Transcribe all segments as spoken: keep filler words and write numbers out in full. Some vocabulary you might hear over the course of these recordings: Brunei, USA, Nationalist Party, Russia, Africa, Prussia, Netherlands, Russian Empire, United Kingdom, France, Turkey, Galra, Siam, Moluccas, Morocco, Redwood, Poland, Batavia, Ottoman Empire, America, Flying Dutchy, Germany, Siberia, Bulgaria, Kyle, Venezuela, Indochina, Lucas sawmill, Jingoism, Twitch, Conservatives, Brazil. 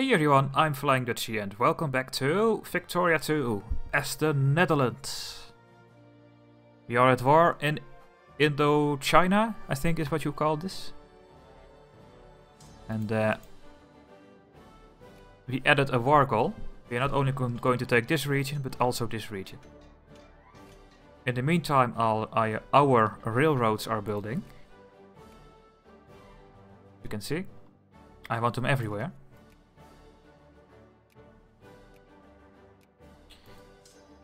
Hey everyone, I'm Flying Dutchy and welcome back to Victoria two as the Netherlands. We are at war in Indochina, I think is what you call this. And uh, we added a war goal. We are not only going to take this region, but also this region. In the meantime, our, our railroads are building. You can see, I want them everywhere.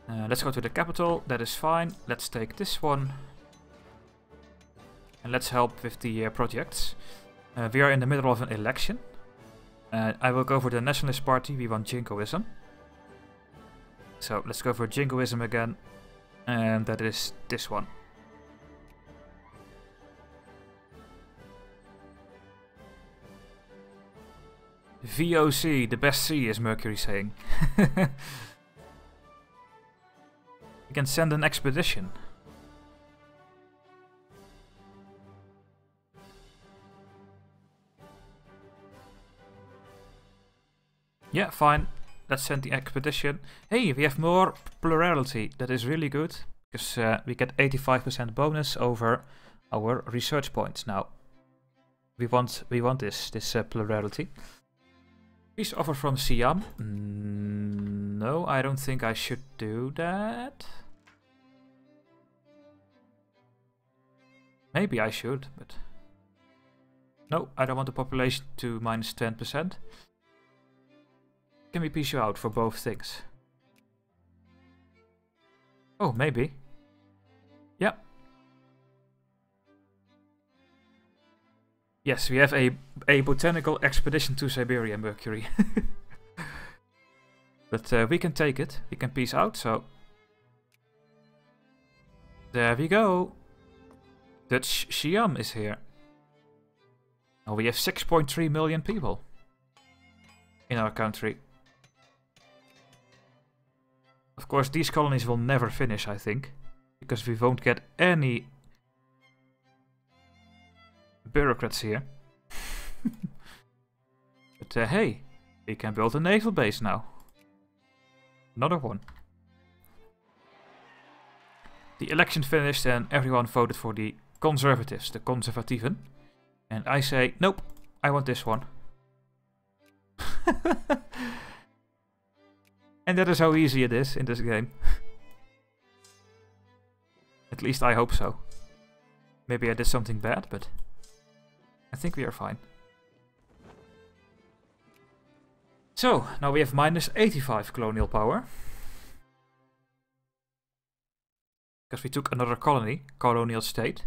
Uh, let's go to the capital, that is fine. Let's take this one. And let's help with the uh, projects. Uh, we are in the middle of an election. Uh, I will go for the Nationalist Party, we want Jingoism. So let's go for Jingoism again. And that is this one. V O C, the best C is Mercury saying. We can send an expedition. Yeah, fine. Let's send the expedition. Hey, we have more plurality. That is really good because uh, we get eighty-five percent bonus over our research points now. We want we want this this uh, plurality. Peace offer from Siam. Mm, no, I don't think I should do that. Maybe I should, but no, I don't want the population to minus ten percent. Can we piece you out for both things? Oh, maybe. Yeah. Yes, we have a, a botanical expedition to Siberia, Mercury. But uh, we can take it. We can peace out, so... There we go. Dutch Siam is here. Now we have six point three million people in our country. Of course, these colonies will never finish, I think. Because we won't get any... bureaucrats here. But uh, hey, we can build a naval base now. Another one. The election finished and everyone voted for the Conservatives, the Conservatieven. And I say, nope, I want this one. And that is how easy it is in this game. At least I hope so. Maybe I did something bad, but... I think we are fine. So, now we have minus eighty-five colonial power. Because we took another colony, colonial state.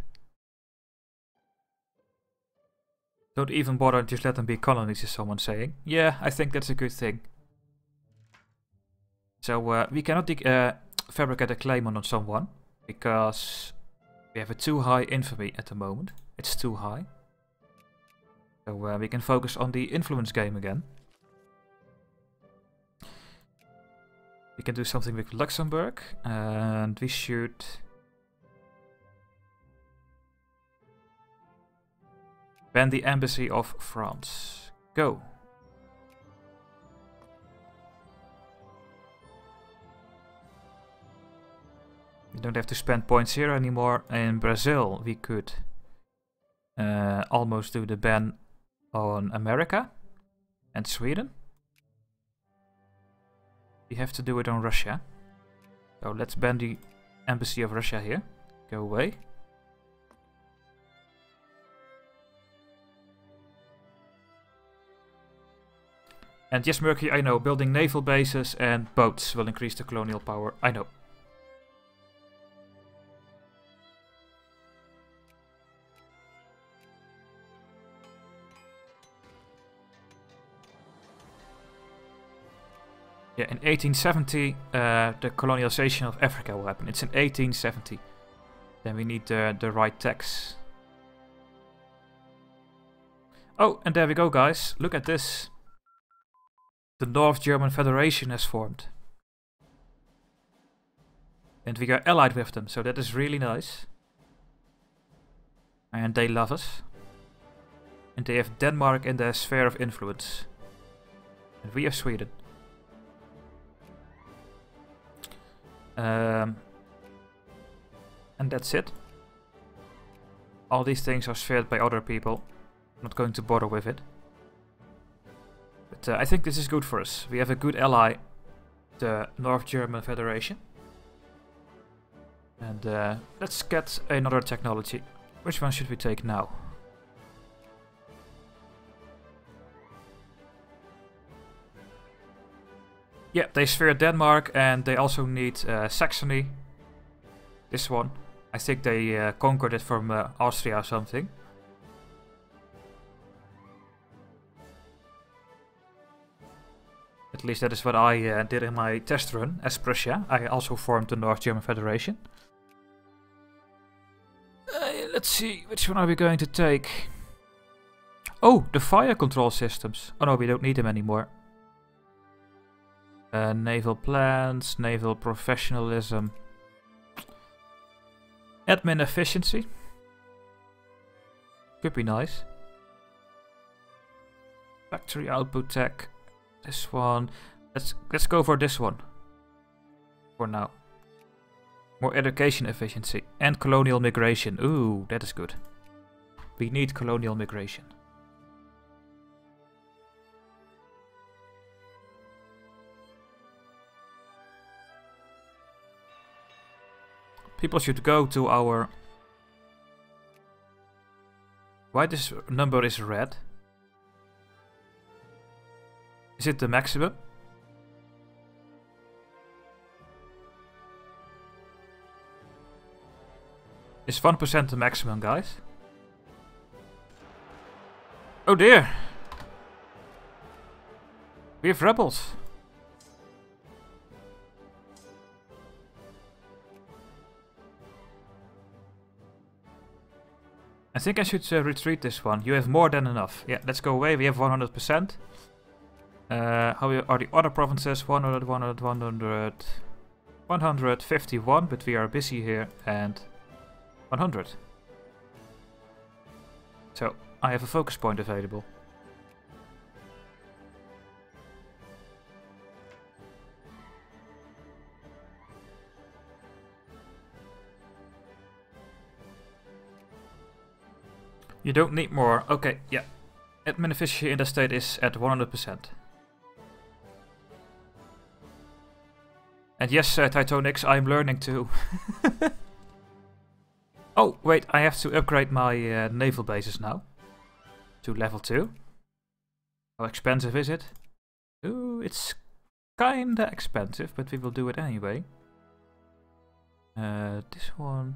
Don't even bother, just let them be colonies, is someone saying. Yeah, I think that's a good thing. So, uh, we cannot uh, fabricate a claim on someone. Because we have a too high infamy at the moment. It's too high. So uh, we can focus on the influence game again. We can do something with Luxembourg. And we should... ban the embassy of France. Go! We don't have to spend points here anymore. In Brazil we could uh, almost do the ban on America and Sweden. We have to do it on Russia. So let's ban the embassy of Russia here. Go away. And yes, Mercury, I know, building naval bases and boats will increase the colonial power. I know. Yeah, in eighteen seventy, uh, the colonization of Africa will happen. It's in eighteen seventy. Then we need uh, the right tax. Oh, and there we go, guys. Look at this. The North German Federation has formed. And we are allied with them, so that is really nice. And they love us. And they have Denmark in their sphere of influence. and we are Sweden. Um, and that's it. All these things are shared by other people. I'm not going to bother with it. But uh, I think this is good for us. We have a good ally, the North German Federation. And uh, let's get another technology. Which one should we take now? Yeah, they sphere Denmark and they also need uh, Saxony. This one. I think they uh, conquered it from uh, Austria or something. At least that is what I uh, did in my test run as Prussia. I also formed the North German Federation. Uh, let's see, which one are we going to take? Oh, the fire control systems. Oh no, we don't need them anymore. Uh, naval plans, naval professionalism. Admin efficiency. Could be nice. Factory output tech. This one, let's let's go for this one for now. More education efficiency and colonial migration. Ooh, that is good. We need colonial migration. People should go to our. Why this number is red? Is it the maximum? Is one percent the maximum, guys? Oh dear! We have rebels! I think I should uh, retreat this one. You have more than enough. Yeah, let's go away. We have one hundred percent. Uh, how are the other provinces? one hundred, one hundred, one hundred, one hundred fifty-one, but we are busy here, and one hundred. So, I have a focus point available. You don't need more. Okay, yeah. Admin efficiency in the state is at one hundred percent. And yes, uh, Titanix, I'm learning too. Oh, wait, I have to upgrade my uh, naval bases now. To level two. How expensive is it? Ooh, it's kinda expensive, but we will do it anyway. Uh, this one...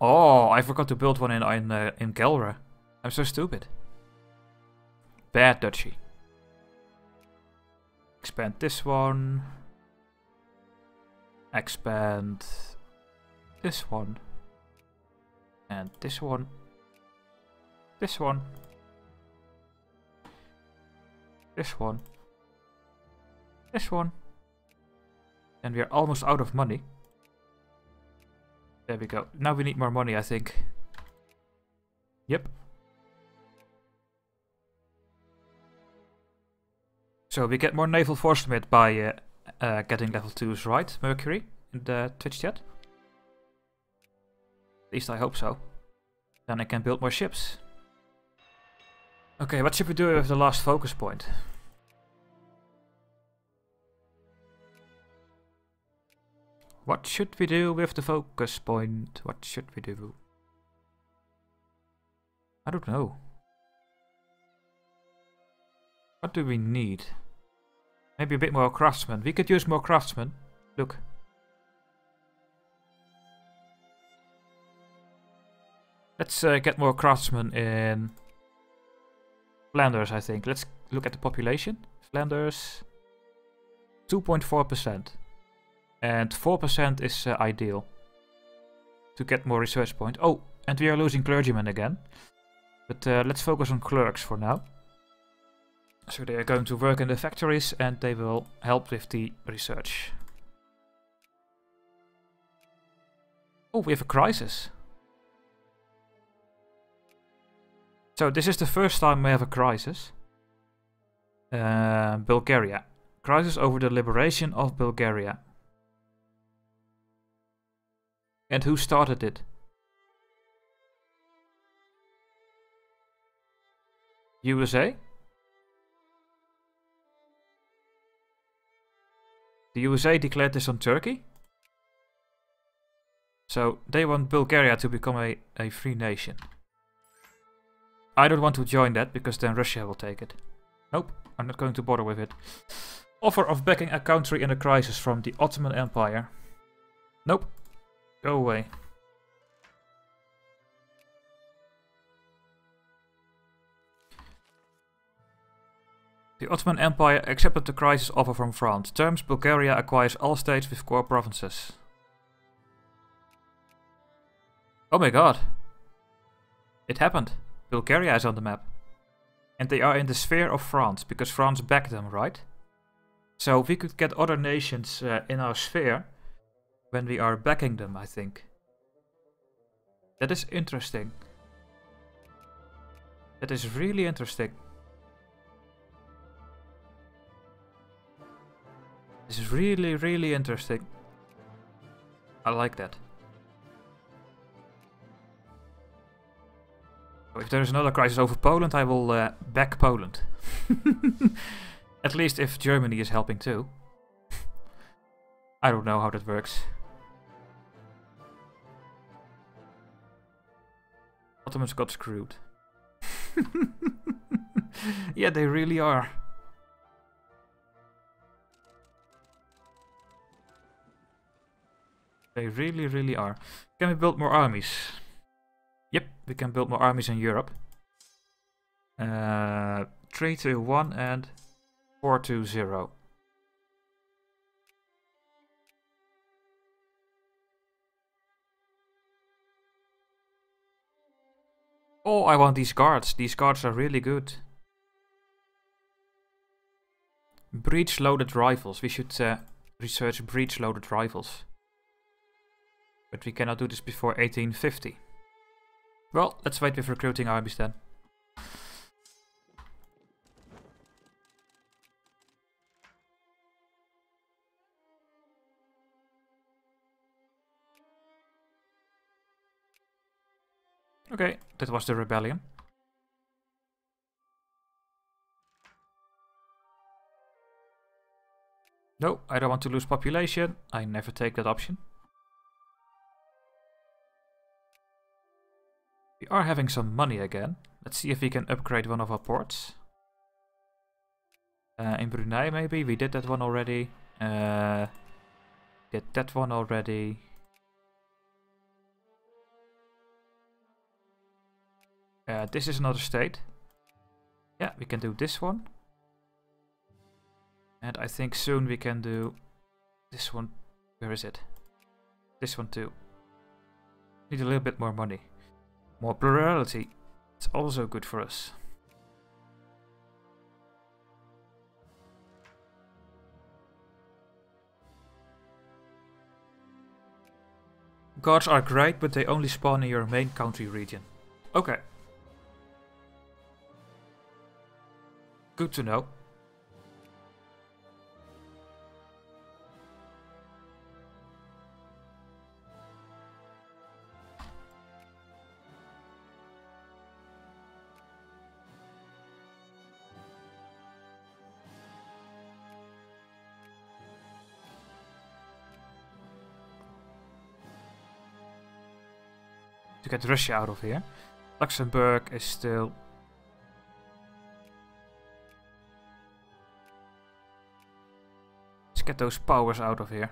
Oh, I forgot to build one in, in, uh, in Galra. I'm so stupid. Bad duchy. Expand this one. Expand this one. And this one. This one. This one. This one. And we are almost out of money. There we go. Now we need more money, I think. Yep. So we get more naval force limit by uh, uh, getting level twos, right, Mercury, in the Twitch chat? At least I hope so. Then I can build more ships. Okay, what should we do with the last focus point? What should we do with the focus point? What should we do? I don't know. What do we need? Maybe a bit more craftsmen. We could use more craftsmen. Look. Let's uh, get more craftsmen in Flanders, I think. Let's look at the population. Flanders. two point four percent. And four percent is uh, ideal. To get more research point. Oh, and we are losing clergymen again. But uh, let's focus on clerks for now. So they are going to work in the factories and they will help with the research. Oh, we have a crisis. So this is the first time we have a crisis. Uh, Bulgaria. Crisis over the liberation of Bulgaria. And who started it? U S A? The U S A declared this on Turkey. So they want Bulgaria to become a, a free nation. I don't want to join that because then Russia will take it. Nope, I'm not going to bother with it. Offer of backing a country in a crisis from the Ottoman Empire. Nope, go away. The Ottoman Empire accepted the crisis offer from France. Terms: Bulgaria acquires all states with core provinces. Oh my god. It happened. Bulgaria is on the map. And they are in the sphere of France, because France backed them, right? So we could get other nations uh, in our sphere when we are backing them, I think. That is interesting. That is really interesting. This is really, really interesting. I like that. If there is another crisis over Poland, I will uh, back Poland. At least if Germany is helping too. I don't know how that works. Ottomans got screwed. Yeah, they really are. They really, really are. Can we build more armies? Yep, we can build more armies in Europe. Uh, three to one and four to zero. Oh, I want these guards. These guards are really good. Breech-loaded rifles. We should uh, research breech-loaded rifles. But we cannot do this before eighteen fifty. Well, let's wait with recruiting armies then. Okay, that was the rebellion. No, I don't want to lose population. I never take that option. We are having some money again. Let's see if we can upgrade one of our ports. Uh, in Brunei maybe, we did that one already. Uh, did that one already. Uh, this is another state. Yeah, we can do this one. And I think soon we can do this one. Where is it? This one too. Need a little bit more money. More plurality, it's also good for us. Guards are great, but they only spawn in your main country region. Okay. Good to know. Get Russia out of here. Luxembourg is still... Let's get those powers out of here.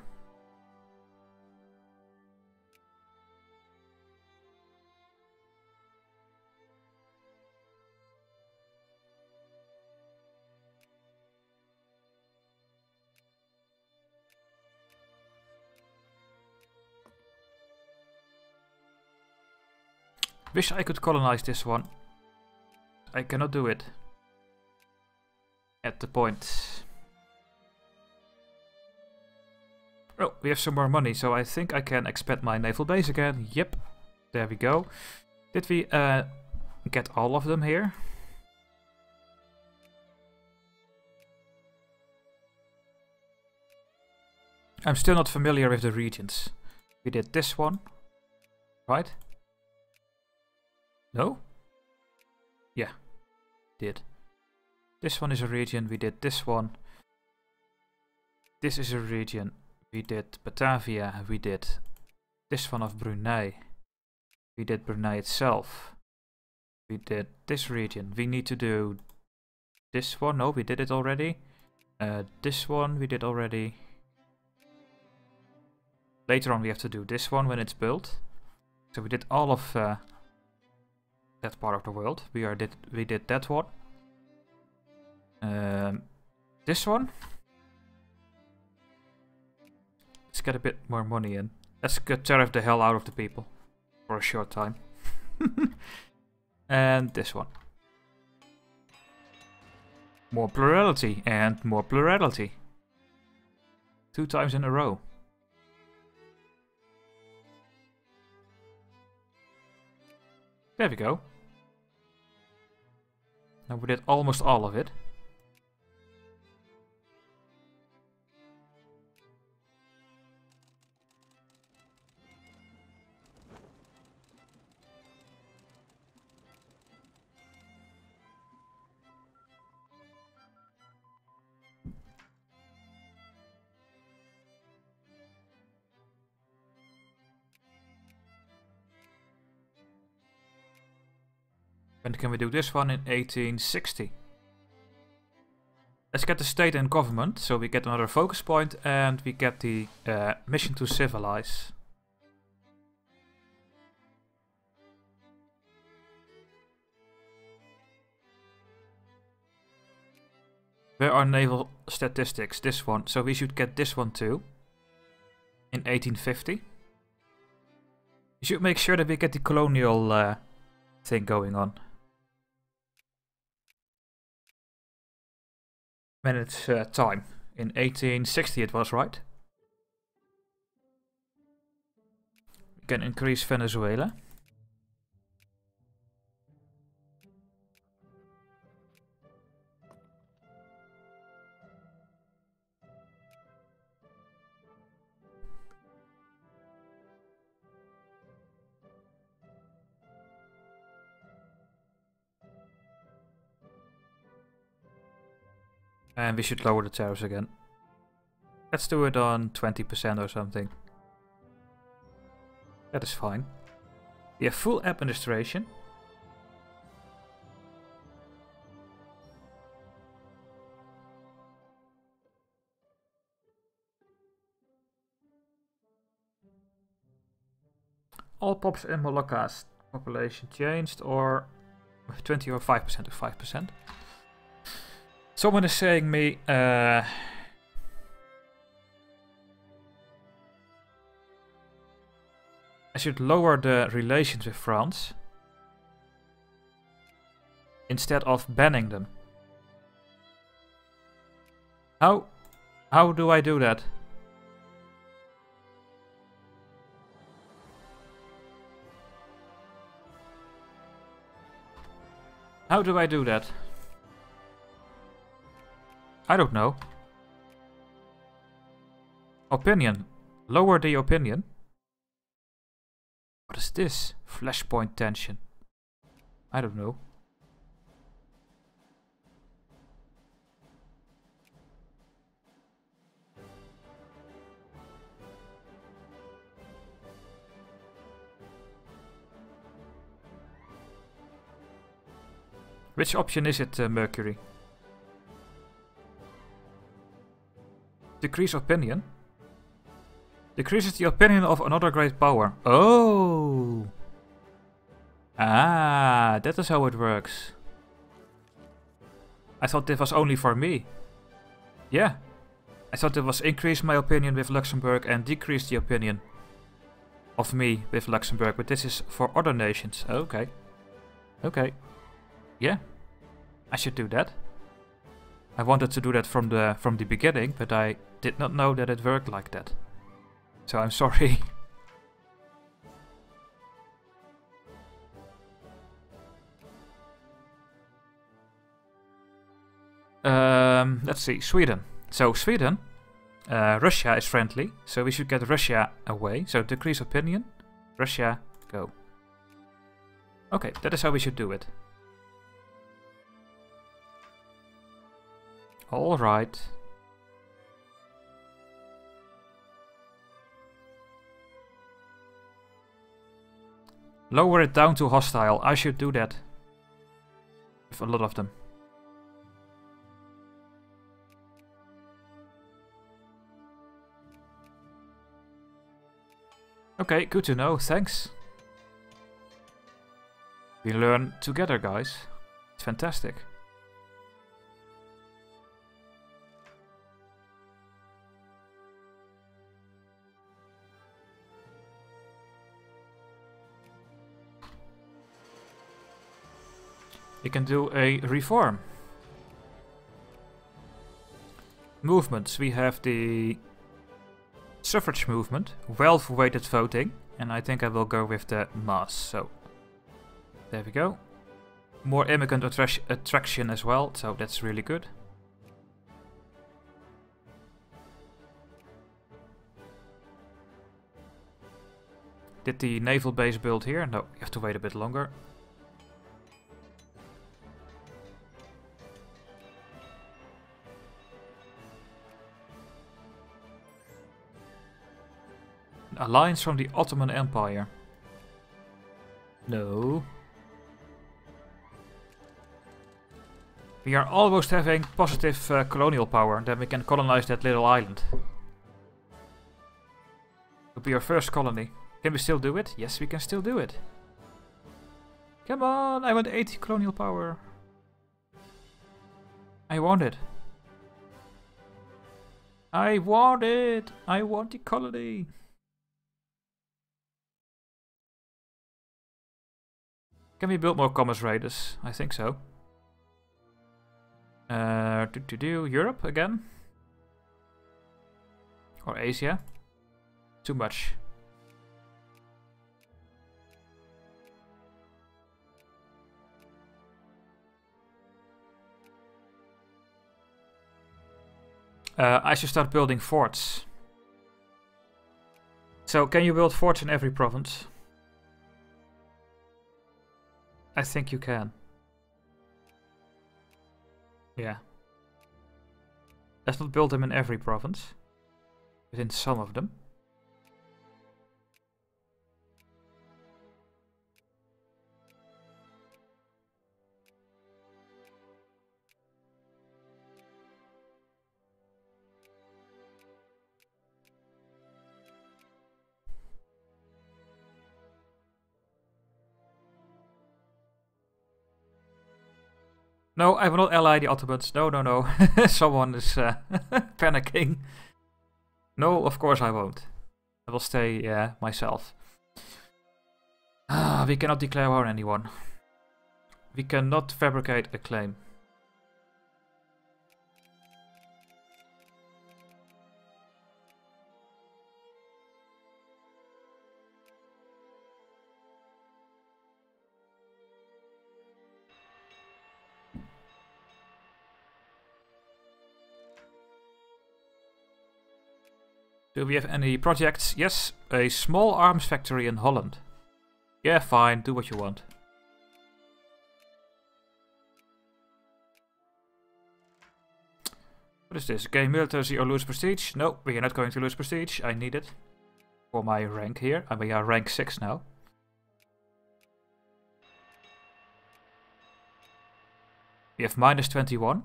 Wish I could colonize this one. I cannot do it. At the point. Oh, we have some more money, so I think I can expand my naval base again. Yep, there we go. Did we uh, get all of them here? I'm still not familiar with the regions. We did this one, right? No? Yeah, did. This one is a region, we did this one. This is a region, we did Batavia, we did this one of Brunei. We did Brunei itself. We did this region, we need to do this one, no we did it already. Uh, this one we did already. Later on we have to do this one when it's built. So we did all of uh, that part of the world. We are did we did that one. Um, this one. Let's get a bit more money in. Let's get tariff the hell out of the people for a short time. And this one. More plurality and more plurality. Two times in a row. There we go. Now we did almost all of it. When can we do this one? In eighteen sixty. Let's get the state and government, so we get another focus point and we get the uh, mission to civilize. Where are naval statistics? This one. So we should get this one too. In eighteen fifty. You should make sure that we get the colonial uh, thing going on. When it's uh, time. In eighteen sixty it was, right? We can increase Venezuela. And we should lower the tariffs again. Let's do it on twenty percent or something. That is fine. We have full administration. All pops and Moluccas population changed, or twenty or five percent to five percent. Someone is saying me, uh, I should lower the relations with France instead of banning them. How, how do I do that? How do I do that? I don't know. Opinion. Lower the opinion. What is this? Flashpoint tension. I don't know. Which option is it, uh, Mercury? Decrease opinion. Decreases the opinion of another great power. Oh! Ah, that is how it works. I thought this was only for me. Yeah. I thought it was increase my opinion with Luxembourg and decrease the opinion of me with Luxembourg. But this is for other nations. Okay. Okay. Yeah. I should do that. I wanted to do that from the from the beginning, but I did not know that it worked like that. So I'm sorry. um, let's see, Sweden. So Sweden Uh, Russia is friendly, so we should get Russia away. So decrease opinion. Russia, go. Okay, that is how we should do it. Alright. Lower it down to hostile. I should do that. With a lot of them. Okay, good to know. Thanks. We learn together, guys. It's fantastic. We can do a reform. Movements. We have the suffrage movement, wealth-weighted voting, and I think I will go with the mass, so there we go. More immigrant attra- attraction as well, so that's really good. Did the naval base build here? No, you have to wait a bit longer. Alliance from the Ottoman Empire. No. We are almost having positive uh, colonial power, then we can colonize that little island. It'll be our first colony. Can we still do it? Yes, we can still do it. Come on, I want eighty colonial power. I want it. I want it. I want the colony. Can we build more commerce raiders? I think so. Uh, to, to do Europe again? Or Asia? Too much. Uh, I should start building forts. So can you build forts in every province? I think you can. Yeah. Let's not build them in every province, but in some of them. No, I will not ally the Ottomans. No, no, no. Someone is uh, panicking. No, of course I won't. I will stay uh, myself. Ah, we cannot declare war on anyone. We cannot fabricate a claim. Do we have any projects? Yes, a small arms factory in Holland. Yeah, fine, do what you want. What is this? Gain military or lose prestige? No, we are not going to lose prestige. I need it for my rank here. And we are rank six now. We have minus twenty-one.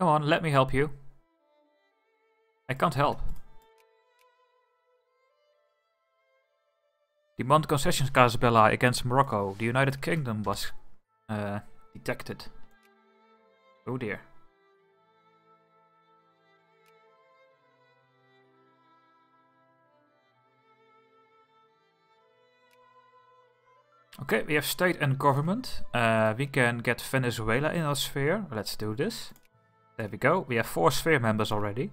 Come on, let me help you. I can't help. Demand concessions casus belli against Morocco. The United Kingdom was uh, detected. Oh dear. Okay, we have state and government. Uh, we can get Venezuela in our sphere. Let's do this. There we go, we have four sphere members already.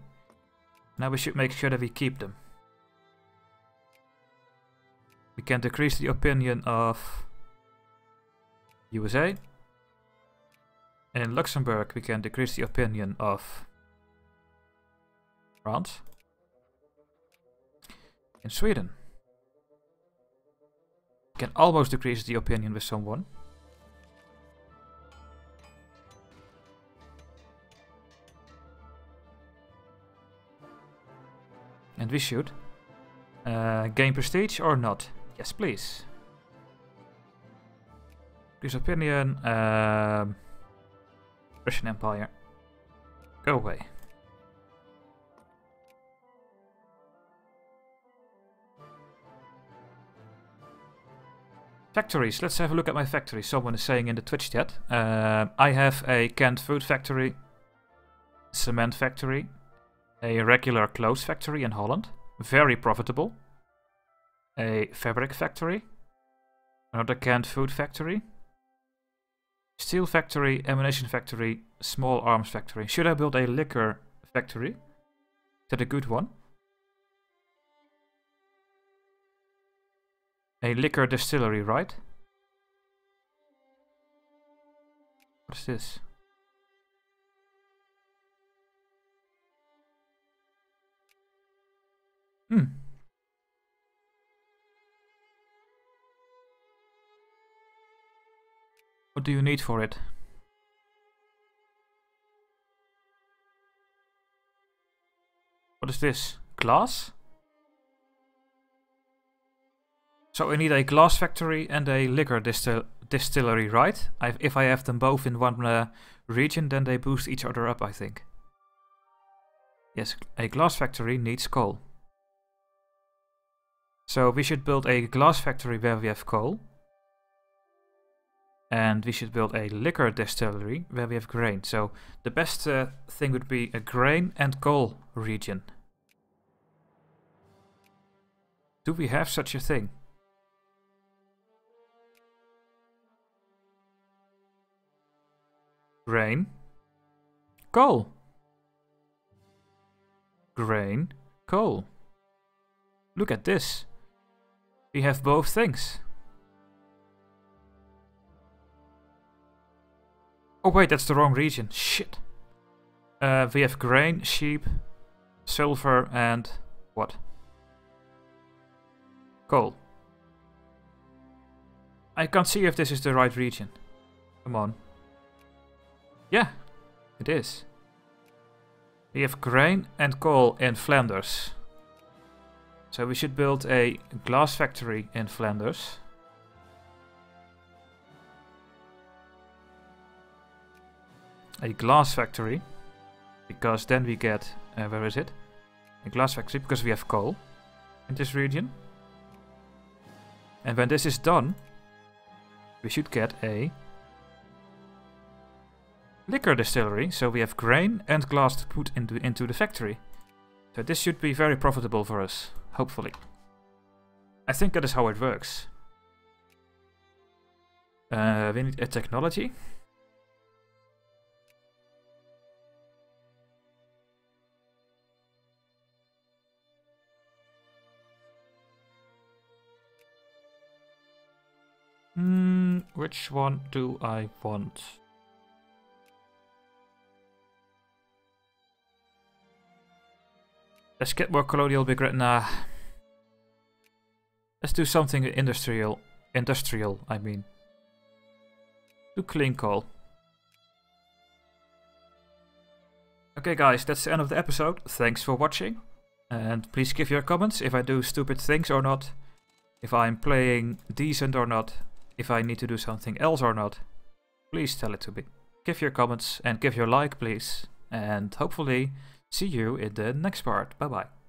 Now we should make sure that we keep them. We can decrease the opinion of U S A. And in Luxembourg we can decrease the opinion of France. In Sweden we can almost decrease the opinion with someone. And we should uh, gain prestige or not? Yes, please. This opinion, uh, Russian Empire, go away. Factories, let's have a look at my factory. Someone is saying in the Twitch chat. Uh, I have a canned food factory, cement factory, a regular clothes factory in Holland, very profitable, a fabric factory, another canned food factory, steel factory, ammunition factory, small arms factory. Should I build a liquor factory? Is that a good one? A liquor distillery, right? What's this? Hmm. What do you need for it? What is this? Glass? So we need a glass factory and a liquor distil distillery, right? I've, if I have them both in one uh, region, then they boost each other up, I think. Yes, a glass factory needs coal. So we should build a glass factory where we have coal. And we should build a liquor distillery where we have grain. So the best uh, thing would be a grain and coal region. Do we have such a thing? Grain. Coal. Grain. Coal. Look at this. We have both things. Oh wait, that's the wrong region. Shit. Uh, we have grain, sheep, silver and what? Coal. I can't see if this is the right region. Come on. Yeah, it is. We have grain and coal in Flanders. So we should build a glass factory in Flanders. A glass factory, because then we get, uh, where is it? A glass factory, because we have coal in this region. And when this is done, we should get a liquor distillery. So we have grain and glass to put into, into the factory. So this should be very profitable for us, hopefully. I think that is how it works. Uh, we need a technology. Mm, which one do I want? Let's get more colonial big red. Nah. Let's do something industrial. Industrial, I mean. Do clean coal. Okay, guys, that's the end of the episode. Thanks for watching. And please give your comments if I do stupid things or not. If I'm playing decent or not. If I need to do something else or not. Please tell it to me. Give your comments and give your like, please. And hopefully see you in the next part. Bye bye.